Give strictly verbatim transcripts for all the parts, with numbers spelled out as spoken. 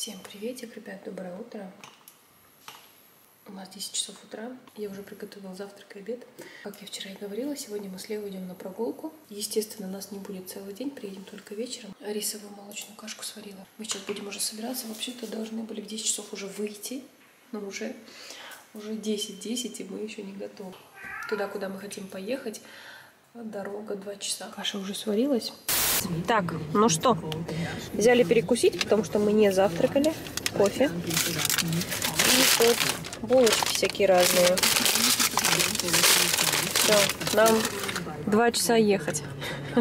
Всем приветик, ребят, доброе утро. У нас десять часов утра. Я уже приготовила завтрак и обед. Как я вчера и говорила, сегодня мы с Левой идем на прогулку. Естественно, нас не будет целый день, приедем только вечером. Рисовую молочную кашку сварила. Мы сейчас будем уже собираться. Вообще-то должны были в десять часов уже выйти, но уже, уже десять-десять, и мы еще не готовы. Туда, куда мы хотим поехать, дорога два часа. Каша уже сварилась. Так, ну что, взяли перекусить, потому что мы не завтракали. Кофе. И тут булочки всякие разные. Все, нам два часа ехать.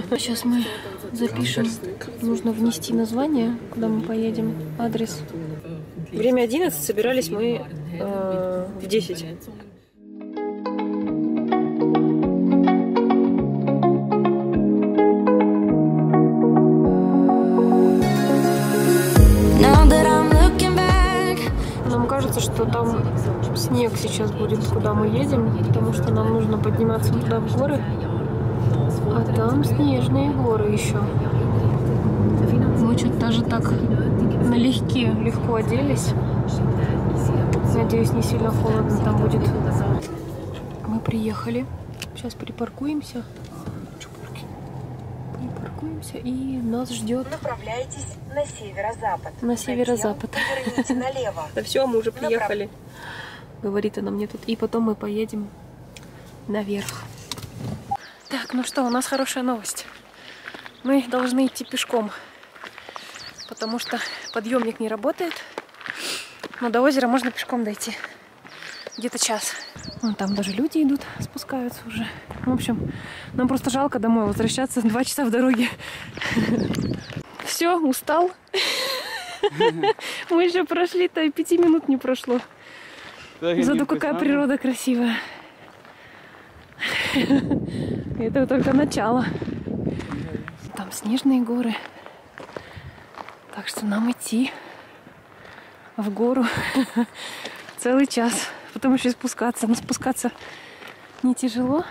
Сейчас мы запишем. Нужно внести название, куда мы поедем, адрес. Время одиннадцать, собирались мы э, в десять. Что там снег сейчас будет, куда мы едем, потому что нам нужно подниматься туда в горы, а там снежные горы еще. Мы что-то даже так налегке, легко оделись. Надеюсь, не сильно холодно там будет. Мы приехали, сейчас припаркуемся, припаркуемся и нас ждет. Направляйтесь на северо-запад. На северо-запад. Поверните налево. Да все, мы уже приехали. Говорит она мне тут. И потом мы поедем наверх. Так, ну что, у нас хорошая новость. Мы должны идти пешком, потому что подъемник не работает. Но до озера можно пешком дойти. Где-то час. Вон там даже люди идут, спускаются уже. В общем, нам просто жалко домой возвращаться. Два часа в дороге. Все, устал. Мы еще прошли-то, и пяти минут не прошло. Зато какая природа красивая. Это только начало. Там снежные горы. Так что нам идти в гору целый час. Потом еще и спускаться. Но спускаться не тяжело.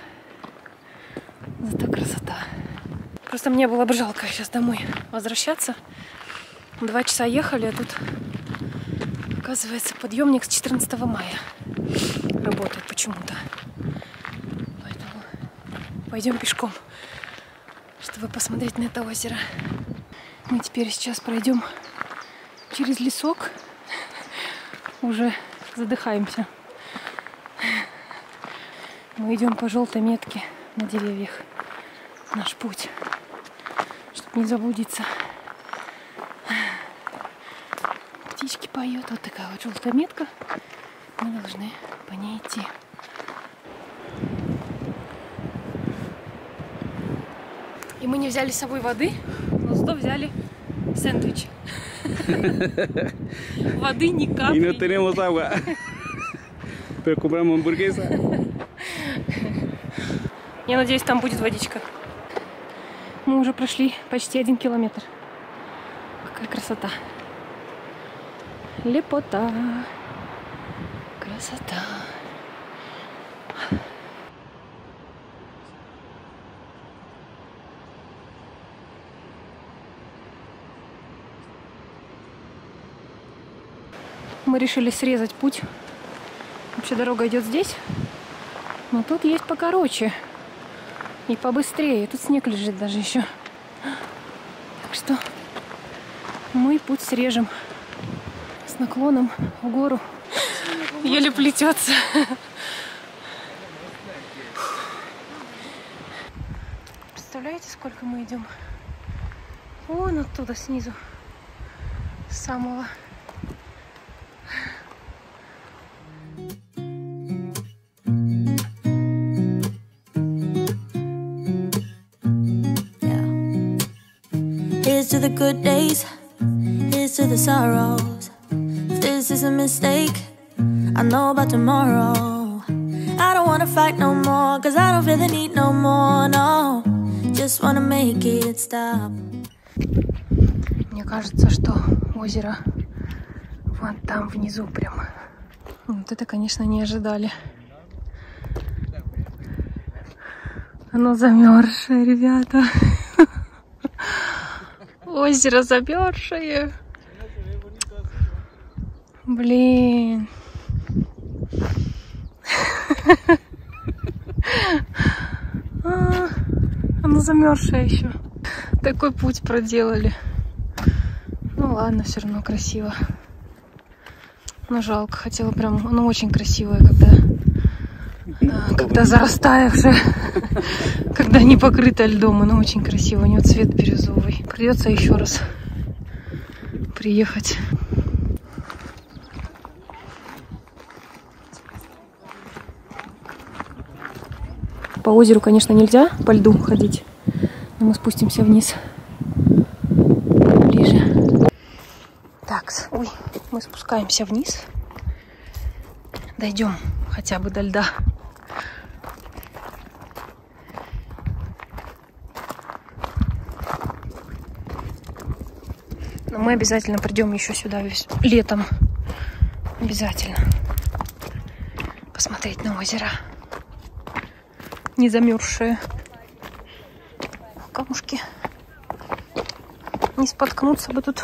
Зато красота. Просто мне было бы жалко сейчас домой возвращаться. Два часа ехали, а тут, оказывается, подъемник с четырнадцатого мая работает почему-то. Поэтому пойдем пешком, чтобы посмотреть на это озеро. Мы теперь сейчас пройдем через лесок. Уже задыхаемся. Мы идем по желтой метке на деревьях. Наш путь, чтобы не заблудиться. Птички поют. Вот такая вот желтая метка. Мы должны по ней идти. И мы не взяли с собой воды, но зато взяли сэндвич. Воды ни капли. И не tenemos agua. Pero compramos hamburguesa. Я надеюсь, там будет водичка. Мы уже прошли почти один километр. Какая красота. Лепота. Красота. Мы решили срезать путь. Вообще дорога идет здесь. Но тут есть покороче. И побыстрее. Тут снег лежит даже еще. Так что мы путь срежем. С наклоном в гору. Еле плетется. Представляете, сколько мы идем? Вон оттуда, снизу. С самого... Here's to the good days, here's to the sorrows. If this is a mistake, I know about tomorrow. I don't wanna fight no more, cause I don't feel the need no more, no. Just wanna make it stop. Мне кажется, что озеро вон там внизу прям. Вот это, конечно, не ожидали. Оно замерзшее, ребята. Озеро замерзшее. Блин. Она замерзшая еще. Такой путь проделали. Ну ладно, все равно красиво. Но жалко, хотела прям, ну очень красивая, когда, а, когда зарастая уже, когда не покрыта льдом, она очень красивая, у нее цвет бирюзовый. Придется еще раз приехать. По озеру, конечно, нельзя по льду ходить, но мы спустимся вниз. Ой, мы спускаемся вниз. Дойдем хотя бы до льда. Но мы обязательно придем еще сюда летом. Обязательно. Посмотреть на озеро. Не замерзшие. Камушки. Не споткнуться бы тут.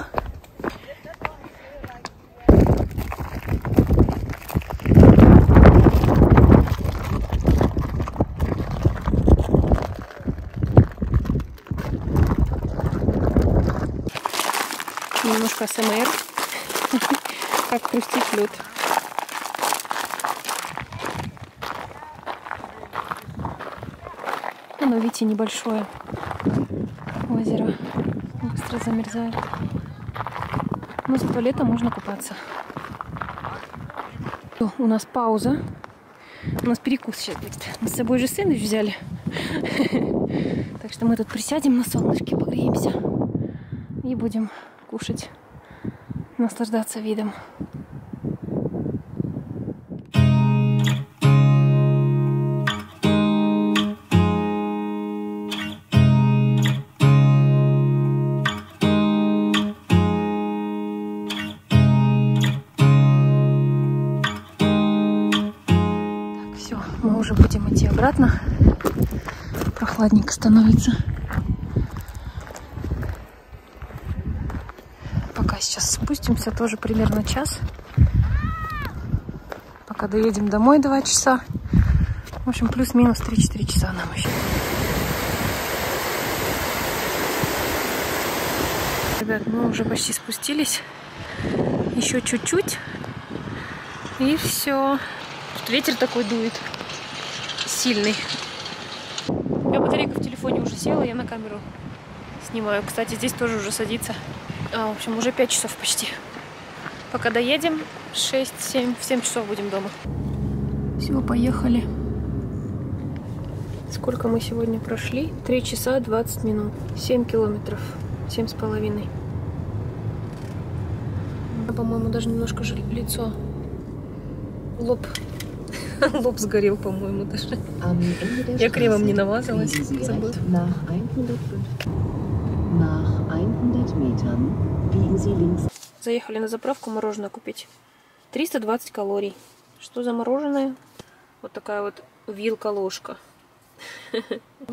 Немножко АСМР, как хрустит лед. Оно, видите, небольшое озеро, быстро замерзает. Но зато летом можно купаться. У нас пауза, у нас перекус сейчас будет. Мы с собой же сэндвич взяли, так что мы тут присядем на солнышке, погреемся и будем кушать, наслаждаться видом. Так, все, мы уже будем идти обратно. Прохладненько становится. Сейчас спустимся, тоже примерно час. Пока доедем домой два часа. В общем, плюс-минус три-четыре часа нам еще. Ребят, мы уже почти спустились. Еще чуть-чуть. И все. Тут ветер такой дует. Сильный. У меня батарейка в телефоне уже села, я на камеру снимаю. Кстати, здесь тоже уже садится. А, в общем, уже пять часов почти. Пока доедем, шесть-семь, в семь часов будем дома. Все, поехали. Сколько мы сегодня прошли? три часа двадцать минут. семь километров. семь с половиной. По-моему, даже немножко же лицо. Лоб. Лоб сгорел, по-моему, даже. Я кремом не намазалась. Забыл. Заехали на заправку мороженое купить. триста двадцать калорий. Что за мороженое? Вот такая вот вилка-ложка.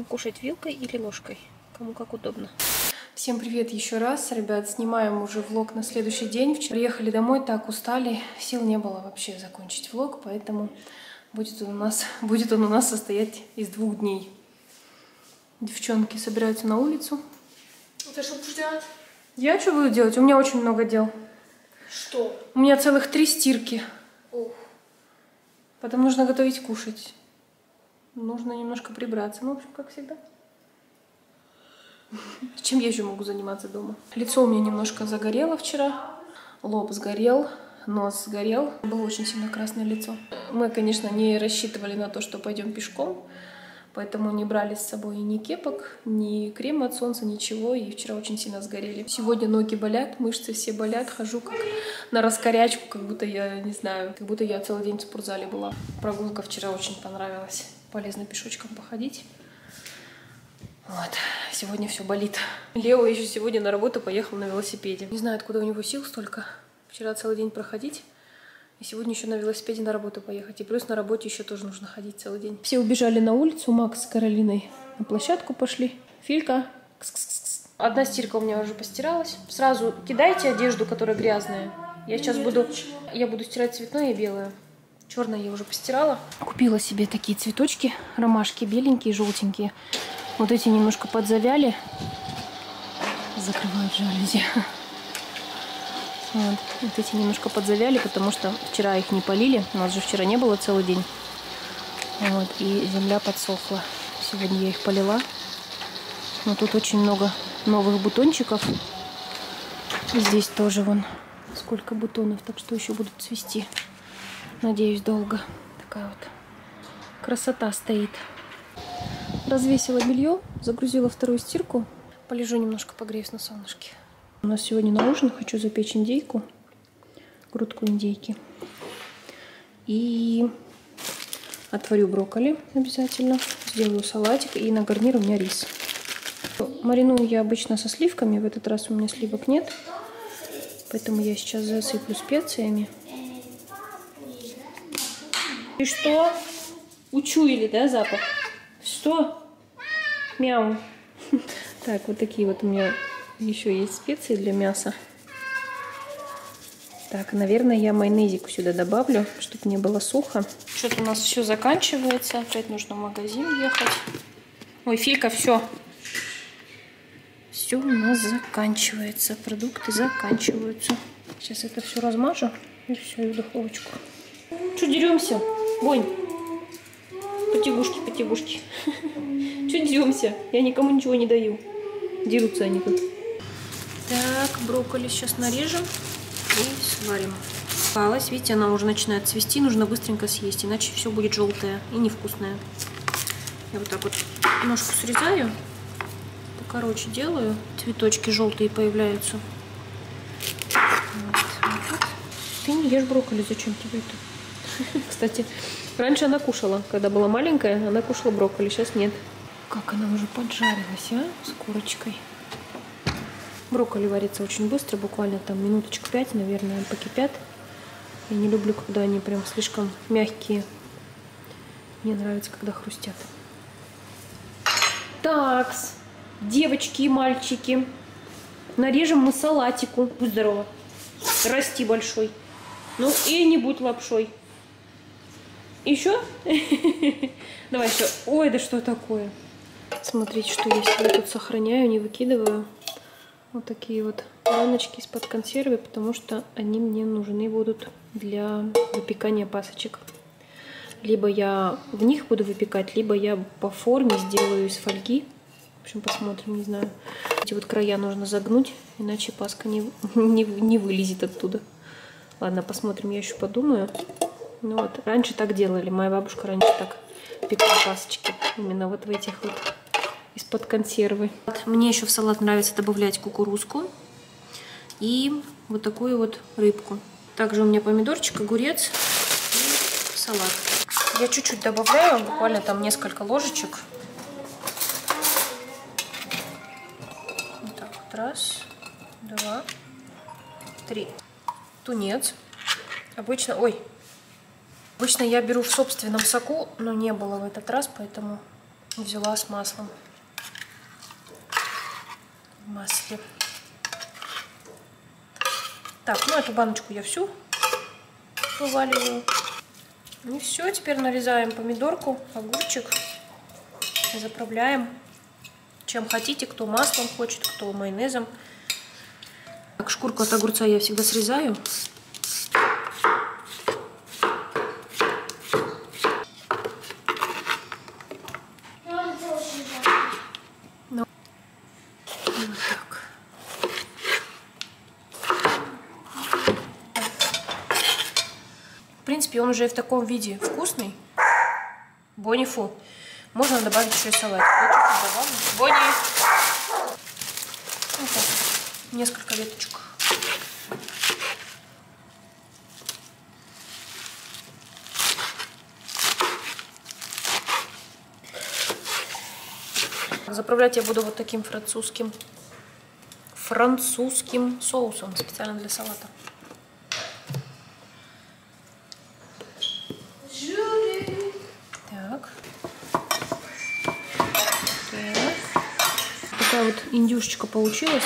Кушать вилкой или ложкой? Кому как удобно. Всем привет еще раз, ребят. Снимаем уже влог на следующий день. Вчера приехали домой, так устали. Сил не было вообще закончить влог, поэтому будет он у нас, будет он у нас состоять из двух дней. Девчонки собираются на улицу. Ты что будешь делать? Я что буду делать? У меня очень много дел. Что? У меня целых три стирки. Ох. Потом нужно готовить кушать. Нужно немножко прибраться. Ну, в общем, как всегда. Чем я еще могу заниматься дома? Лицо у меня немножко загорело вчера. Лоб сгорел. Нос сгорел. Было очень сильно красное лицо. Мы, конечно, не рассчитывали на то, что пойдем пешком. Поэтому не брали с собой ни кепок, ни крема от солнца, ничего. И вчера очень сильно сгорели. Сегодня ноги болят, мышцы все болят. Хожу как на раскорячку, как будто я, не знаю, как будто я целый день в спортзале была. Прогулка вчера очень понравилась. Полезно пешочком походить. Вот. Сегодня все болит. Лео еще сегодня на работу поехал на велосипеде. Не знаю, откуда у него сил столько. Вчера целый день проходить. И сегодня еще на велосипеде на работу поехать. И плюс на работе еще тоже нужно ходить целый день. Все убежали на улицу. Макс с Каролиной на площадку пошли. Филька. Кс -кс -кс. Одна стирка у меня уже постиралась. Сразу кидайте одежду, которая грязная. Я сейчас буду, я буду стирать цветное и белое. Черное я уже постирала. Купила себе такие цветочки, ромашки беленькие, желтенькие. Вот эти немножко подзавяли. Закрывают жалюзи. Вот. Вот эти немножко подзавяли, потому что вчера их не полили. У нас же вчера не было целый день. Вот. И земля подсохла. Сегодня я их полила. Но тут очень много новых бутончиков. И здесь тоже вон сколько бутонов. Так что еще будут цвести. Надеюсь, долго. Такая вот красота стоит. Развесила белье, загрузила вторую стирку. Полежу немножко, погреюсь на солнышке. У нас сегодня на ужин хочу запечь индейку, грудку индейки. И отварю брокколи обязательно. Сделаю салатик и на гарнир у меня рис. Мариную я обычно со сливками, в этот раз у меня сливок нет. Поэтому я сейчас засыплю специями. И что? Учуяли, да, запах? Что? Мяу. Так, вот такие вот у меня еще есть специи для мяса. Так, наверное, я майонезику сюда добавлю, чтобы не было сухо. Что-то у нас все заканчивается. Опять нужно в магазин ехать. Ой, Филька, все. Все у нас заканчивается. Продукты заканчиваются. Сейчас это все размажу. И все, и в духовочку. Что деремся? Вонь. Потягушки, потягушки. Что деремся? Я никому ничего не даю. Дерутся они тут. Так, брокколи сейчас нарежем и сварим. Попалась, видите, она уже начинает цвести. Нужно быстренько съесть, иначе все будет желтое и невкусное. Я вот так вот ножку срезаю. Короче делаю. Цветочки желтые появляются. Вот, вот. Ты не ешь брокколи, зачем тебе это? Кстати, раньше она кушала. Когда была маленькая, она кушала брокколи, сейчас нет. Как она уже поджарилась, а? С курочкой. Брокколи варится очень быстро, буквально там минуточку пять, наверное, покипят. Я не люблю, когда они прям слишком мягкие. Мне нравится, когда хрустят. Такс, девочки и мальчики, нарежем мы салатику. Будь здорова, расти большой. Ну и не будь лапшой. Еще? Давай еще. Ой, да что такое? Смотрите, что я себе тут сохраняю, не выкидываю. Вот такие вот баночки из-под консервы, потому что они мне нужны будут для выпекания пасочек. Либо я в них буду выпекать, либо я по форме сделаю из фольги. В общем, посмотрим, не знаю. Эти вот края нужно загнуть, иначе паска не, не, не вылезет оттуда. Ладно, посмотрим, я еще подумаю. Ну вот, раньше так делали. Моя бабушка раньше так пекла пасочки. Именно вот в этих вот из-под консервы. Мне еще в салат нравится добавлять кукурузку и вот такую вот рыбку. Также у меня помидорчик, огурец и салат. Я чуть-чуть добавляю, буквально там несколько ложечек. Раз, два, три. Тунец. Обычно, ой, обычно я беру в собственном соку, но не было в этот раз, поэтому взяла с маслом. В масле. Так, ну эту баночку я всю вываливаю. И все, теперь нарезаем помидорку, огурчик, заправляем. Чем хотите, кто маслом хочет, кто майонезом. Так, шкурку от огурца я всегда срезаю. Ну. Вот так. В принципе, он уже в таком виде вкусный. Бонифу. Можно добавить еще и салат. Боди. Вот так. Несколько веточек. Заправлять я буду вот таким французским французским соусом специально для салата. Вот индюшечка получилась.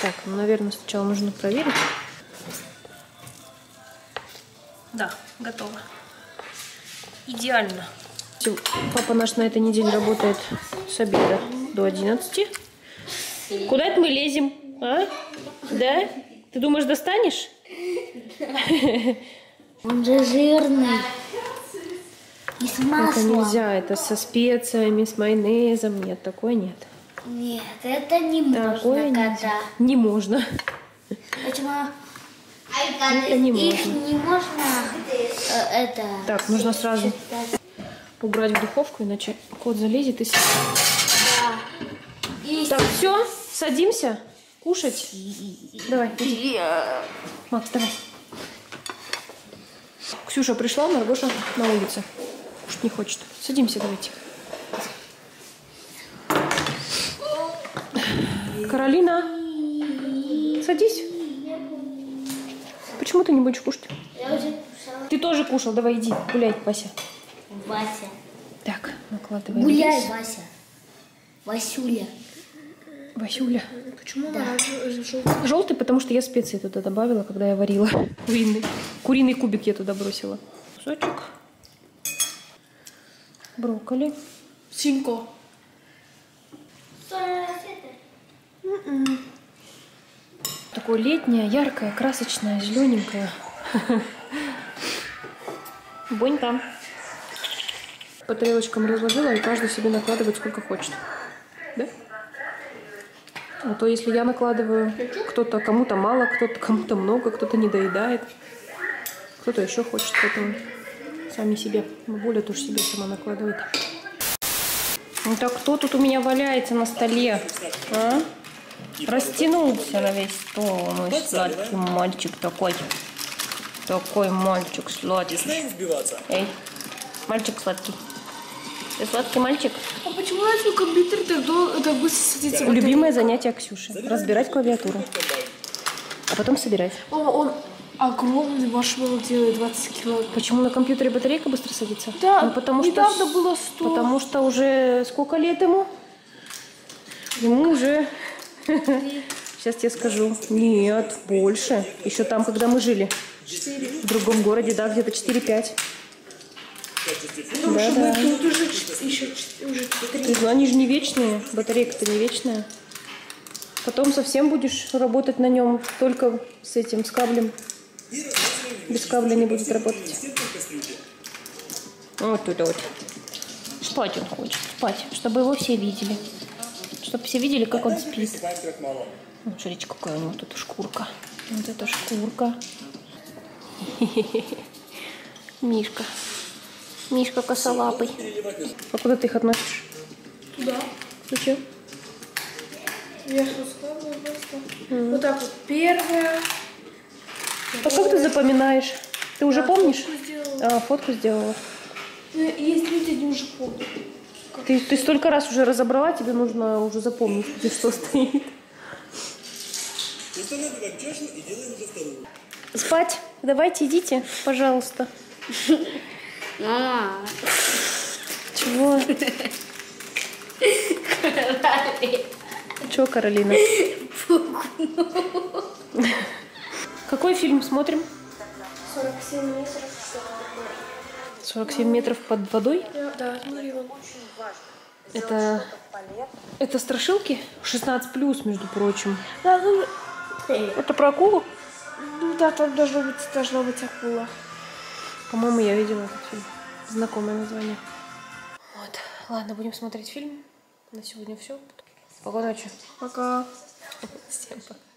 Так, Но, наверное, сначала нужно проверить. Да, готово. Идеально. Папа наш на этой неделе работает с обеда до одиннадцати. Куда это мы лезем? А? Да? Ты думаешь, достанешь? Он же жирный. И с маслом. Это нельзя, это со специями, с майонезом. Нет, такое нет. Нет, это не такое можно, нельзя. Когда... Не можно. Почему? Это не можно. Их не можно это... Так, нужно сразу убрать в духовку, иначе кот залезет и... Да. Так, все, садимся кушать. Давай, иди. Макс, давай. Ксюша пришла, Маргоша на улице. Кушать не хочет. Садимся, давайте. Каролина, садись. Почему ты не будешь кушать? Я уже кушала. Ты тоже кушал, давай иди, гуляй, Вася. Вася. Так, накладывай. Гуляй, рис. Вася. Васюля. Васюля. Почему да. Желтый? Желтый, потому что я специи туда добавила, когда я варила. Куриный. Куриный кубик я туда бросила. Кусочек. Брокколи. Синько. Такое летнее, яркое, красочное, зелененькое. Бонька. По тарелочкам разложила, и каждый себе накладывает сколько хочет. Да? А то если я накладываю, кто-то кому-то мало, кто-то кому-то много, кто-то не доедает, кто-то еще хочет, поэтому сами себе. Более тоже себе сама накладывает. Ну так кто тут у меня валяется на столе? А? Растянулся на весь стол. Мой сладкий мальчик такой. Такой мальчик сладкий. Эй, мальчик сладкий. Ты сладкий мальчик? А почему на компьютер так быстро садится? Любимое занятие Ксюши. Разбирать клавиатуру. А потом собирать. О, он огромный маршмеллоу делает, двадцать кило. Почему на компьютере батарейка быстро садится? Да, ну, потому недавно что, было сто. Потому что уже сколько лет ему? Ему уже... Сейчас я скажу. Нет, больше. Еще там, когда мы жили. В другом городе, да, где-то четыре-пять. Да, да. Ну, они же не вечные. Батарейка-то не вечная. Потом совсем будешь работать на нем только с этим, с каблем. Без кабля не будет работать. Вот туда вот. Спать он хочет. Спать, чтобы его все видели. Чтобы все видели, как он спит. Ну, смотрите, какая у него тут шкурка. Вот эта шкурка. Мишка. Мишка косолапый. А куда ты их относишь? Туда. Зачем? Я складываю просто. Вот так вот. Первая. А как ты запоминаешь? Ты уже помнишь? А, фотку сделала. Есть люди, они уже помнят. Ты, ты столько раз уже разобрала, тебе нужно уже запомнить, где что стоит. Спать. Давайте идите, пожалуйста. Мама. Чего? Каролина. Чего, Каролина? Какой фильм смотрим? сорок семь метров. сорок семь метров под водой? Да, смотрела. Это, это страшилки? шестнадцать плюс, между прочим. Да, ну... Это про акулу? Ну да, там должна быть, должна быть акула. По-моему, я видела этот фильм. Знакомое название. Вот. Ладно, будем смотреть фильм. На сегодня все. Спокойной ночи. Пока. Всем пока.